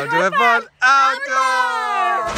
How to have fun outdoors!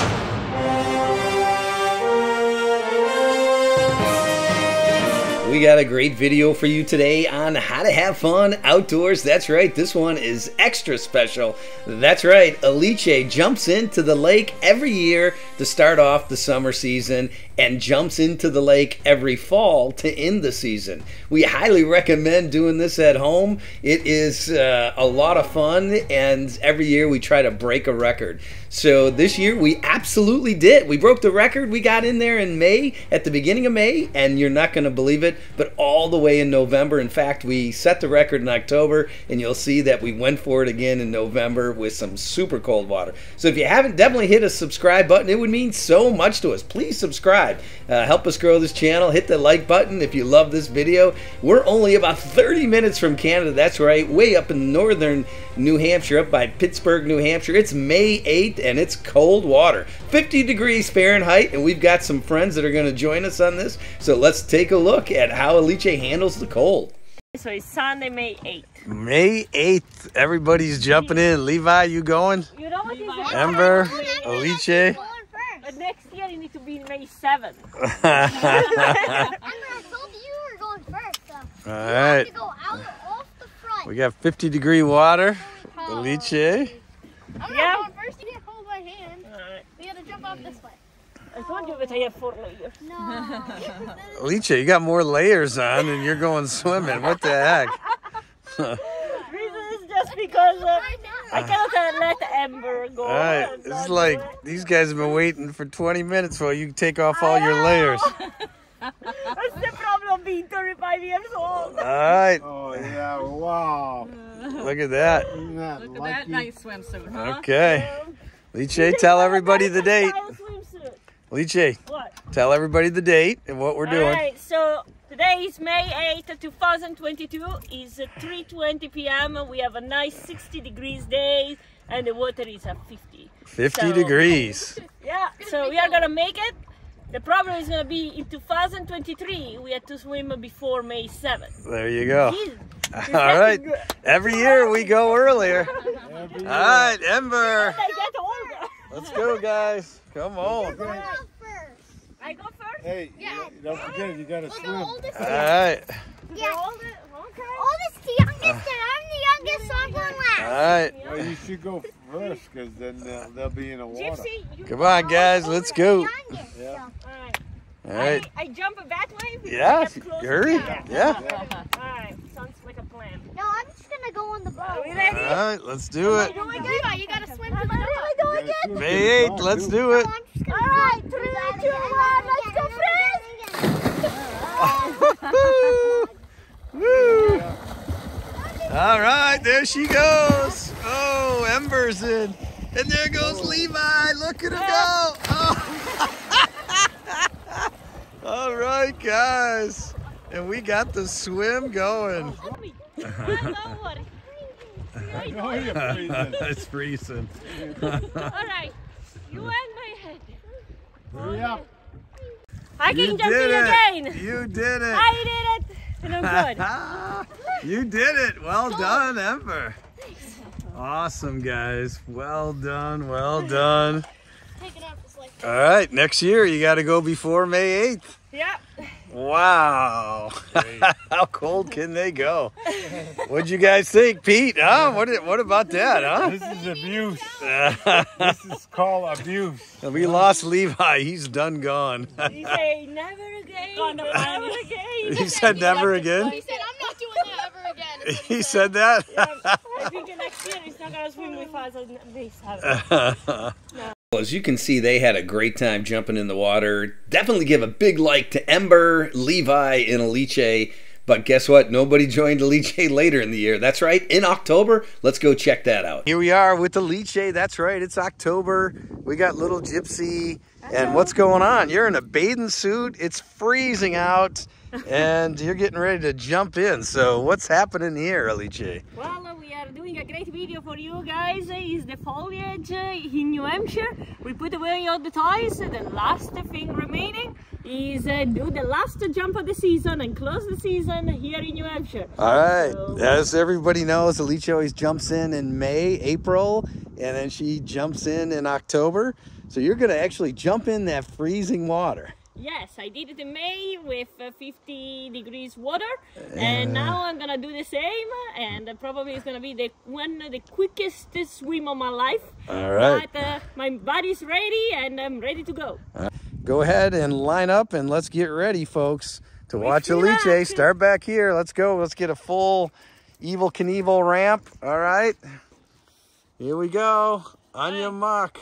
We got a great video for you today on how to have fun outdoors. That's right, this one is extra special. That's right, Alice jumps into the lake every year to start off the summer season and jumps into the lake every fall to end the season. We highly recommend doing this at home. It is a lot of fun, and every year we try to break a record. So this year we absolutely did. We broke the record. We got in there in May, at the beginning of May, and you're not gonna believe it, but all the way in November. In fact, we set the record in October, and you'll see that we went for it again in November with some super cold water. So if you haven't, definitely hit a subscribe button. It would mean so much to us. Please subscribe. Help us grow this channel. Hit the like button if you love this video. We're only about 30 minutes from Canada. That's right, way up in northern New Hampshire, up by Pittsburgh, New Hampshire. It's May 8th and it's cold water, 50 degrees Fahrenheit, and we've got some friends that are going to join us on this. So let's take a look at how Alice handles the cold. So it's Sunday, May 8th. May 8th. Everybody's jumping in. Levi, you going? You know what is Ember, Alice. But next year you need to be in May 7th. I told you you were going first, so all right. Have to go out off the front. We got 50-degree water. Oh. Alice. I'm not going first. You can't hold my hand. All right. We got to jump off this way. I told you that I have 4 layers. No. Alice, you got more layers on and you're going swimming. What the heck? The reason is just because... I cannot let Ember go. All right, it's like these guys have been waiting for 20 minutes while you take off all your layers. That's the problem being 35 years old. All right. Oh, yeah, wow. Look at that. Isn't that Look lucky? At that nice swimsuit, huh? Okay. Alice, tell everybody the date. Alice, tell everybody the date and what we're doing. All right, so... Today is May 8th, 2022, it's 3:20 p.m. We have a nice 60 degrees day and the water is at 50. 50 degrees. Yeah, so we are going to make it. The problem is going to be in 2023, we have to swim before May 7th. There you go. Jeez, all right, every year we go earlier. All right, Ember. Let's go, guys. Come on. I go first? Hey, yeah. Don't forget, you gotta swim. All right. Yeah. Oldest to youngest, and I'm the youngest, so I'm going last. All right. Well, you should go first, because then they'll be in the water. Gypsy, come on, guys, let's go. Youngest, so. All right. I jump that way. Yeah, hurry. Yeah. All right, sounds like a plan. No, I'm just gonna go on the boat. Are we ready? All right, let's do it. What do I do? You gotta swim to the boat. May 8th, let's do it. All right, 3, 2, 1, let's go, friends! Woo! All right, there she goes. Oh, Ember's in, and there goes Levi. Look at him go! Oh. All right, guys, and we got the swim going. It's freezing. All right, you and my head. Yep. I can jump in again. You did it. I did it. And I'm good. You did it. Well done, Ember. Awesome, guys. Well done. Well done. Take it off this leg. All right. Next year, you got to go before May 8th. Yep. Wow. How cold can they go? What'd you guys think, Pete? Huh? What about that, huh? This is abuse. This is called abuse. And we lost Levi. He's done gone. He said, never again. Never again. He said, never again? He said, I'm not doing that ever again. He said that? Yeah, I think the next year he's not going to swim with us on this. No. Well, as you can see, they had a great time jumping in the water. Definitely give a big like to Ember, Levi, and Alice. But guess what? Nobody joined Alice later in the year. That's right, in October. Let's go check that out. Here we are with Alice. That's right, it's October. We got little Gypsy. And what's going on? You're in a bathing suit. It's freezing out. And you're getting ready to jump in. So what's happening here, Alice? Well, we are doing a great video for you guys. Is the foliage in New Hampshire. We put away all the toys. The last thing remaining is do the last jump of the season and close the season here in New Hampshire. All right. So, as everybody knows, Alice always jumps in May, April, and then she jumps in October. So you're going to actually jump in that freezing water. Yes, I did it in May with 50 degrees water, and now I'm gonna do the same, and probably it's gonna be one of the quickest swim of my life. All right. But my body's ready, and I'm ready to go. Go ahead and line up, and let's get ready, folks, to watch Alice. Start back here. Let's go. Let's get a full Evel Knievel ramp. All right. Here we go. On your mark.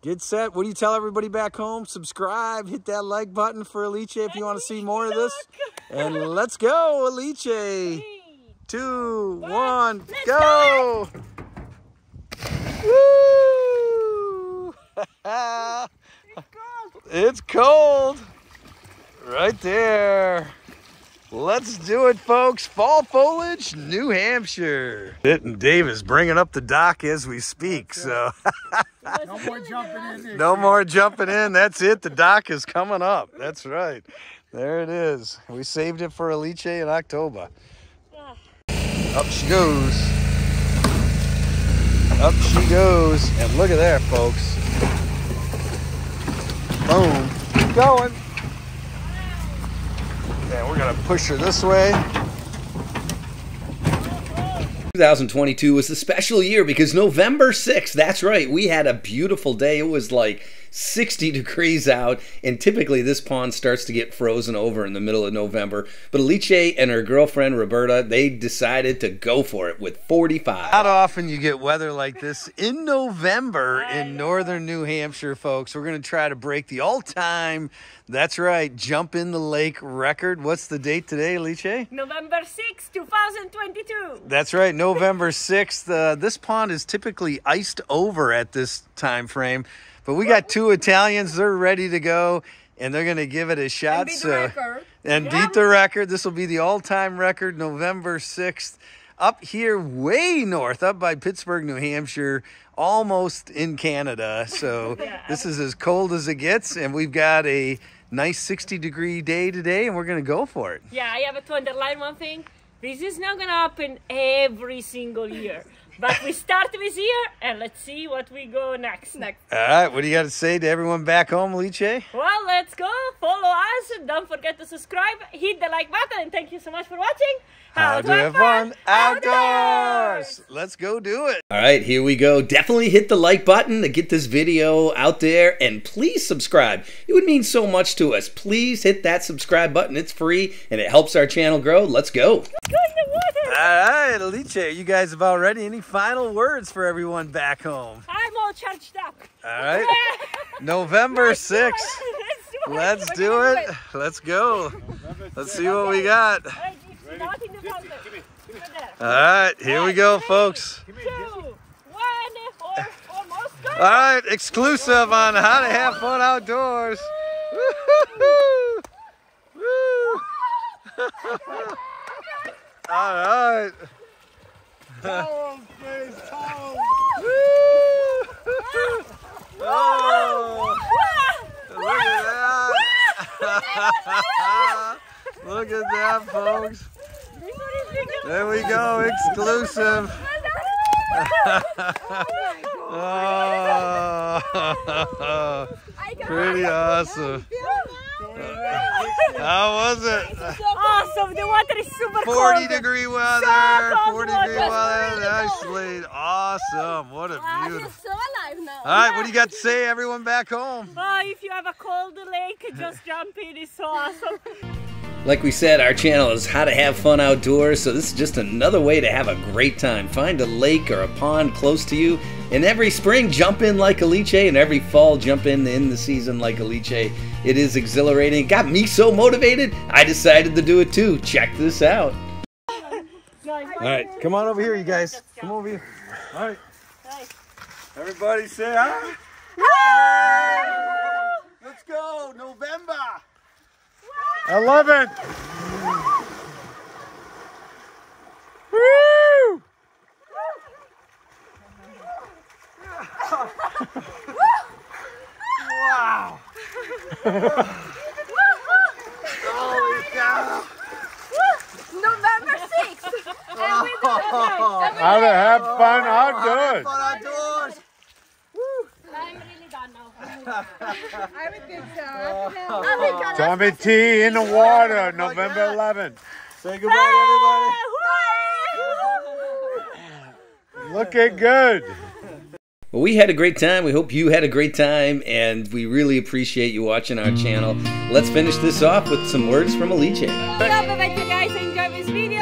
Get set. What do you tell everybody back home? Subscribe, hit that like button for Alice if you want to see more of this. And let's go, Alice. 3, 2, 1, go! Woo! It's cold. Right there. Let's do it, folks. Fall foliage, New Hampshire. Pitt and Dave is bringing up the dock as we speak, so. No more jumping in. No more jumping in. That's it. The dock is coming up. That's right. There it is. We saved it for Alice in October. Up she goes. Up she goes. And look at that, folks. Boom. Keep going. And we're going to push her this way. 2022 was a special year because November 6th, that's right, we had a beautiful day. It was like 60 degrees out, and typically this pond starts to get frozen over in the middle of November. But Alice and her girlfriend Roberta, they decided to go for it with 45. Not often you get weather like this in November in northern New Hampshire, folks. We're going to try to break the all-time, that's right, jump in the lake record. What's the date today, Alice? November 6, 2022. That's right, November 6th. This pond is typically iced over at this time frame, but we got two Italians. They're ready to go, and they're going to give it a shot. And beat the record. And beat the record. This will be the all-time record, November 6th. Up here way north, up by Pittsburgh, New Hampshire, almost in Canada. So this is as cold as it gets, and we've got a nice 60-degree day today, and we're going to go for it. Yeah, I have to underline one thing. This is not going to happen every single year. But we start this year, and let's see what we go next. All right, what do you got to say to everyone back home, Alice? Well, let's go. Follow us. Don't forget to subscribe. Hit the like button. And thank you so much for watching. How to have fun outdoors. Let's go do it. All right, here we go. Definitely hit the like button to get this video out there. And please subscribe. It would mean so much to us. Please hit that subscribe button. It's free, and it helps our channel grow. Let's go. Let's go in the water. All right, Alice, are you guys about ready? Any final words for everyone back home? I'm all charged up. All right. November 6th. Let's do it. Let's go. Let's see what we got. All right. Here we go, folks. 2, 1, almost. All right. Exclusive on How to Have Fun Outdoors. Woo-hoo-hoo. Woo. All right. Towels, please, towels. Oh, look at that. Look at that, folks. There we go, exclusive. Oh, pretty awesome. How was it? Awesome. The water is super cold. 40-degree weather. So 40-degree weather. Nicely. Awesome. What a beautiful. I'm so alive now. All right. What do you got to say, everyone back home? Oh, if you have a cold lake, just jump in. It's so awesome. Like we said, our channel is How to Have Fun Outdoors, so this is just another way to have a great time. Find a lake or a pond close to you, and every spring jump in like Alice, and every fall jump in the season like Alice. It is exhilarating. It got me so motivated, I decided to do it too. Check this out. All right, come on over here, you guys. Come over here. All right. Everybody say hi. Hi. Let's go, November. I love it. Woo! Wow! Holy cow! November 6th! And we do it night. How to have fun outdoors! I'm really done now. I would think so. Oh. Tommy T in the water, November 11th. Say goodbye to everybody. Looking good. Well, we had a great time. We hope you had a great time, and we really appreciate you watching our channel. Let's finish this off with some words from Alice. I hope you guys enjoyed this video.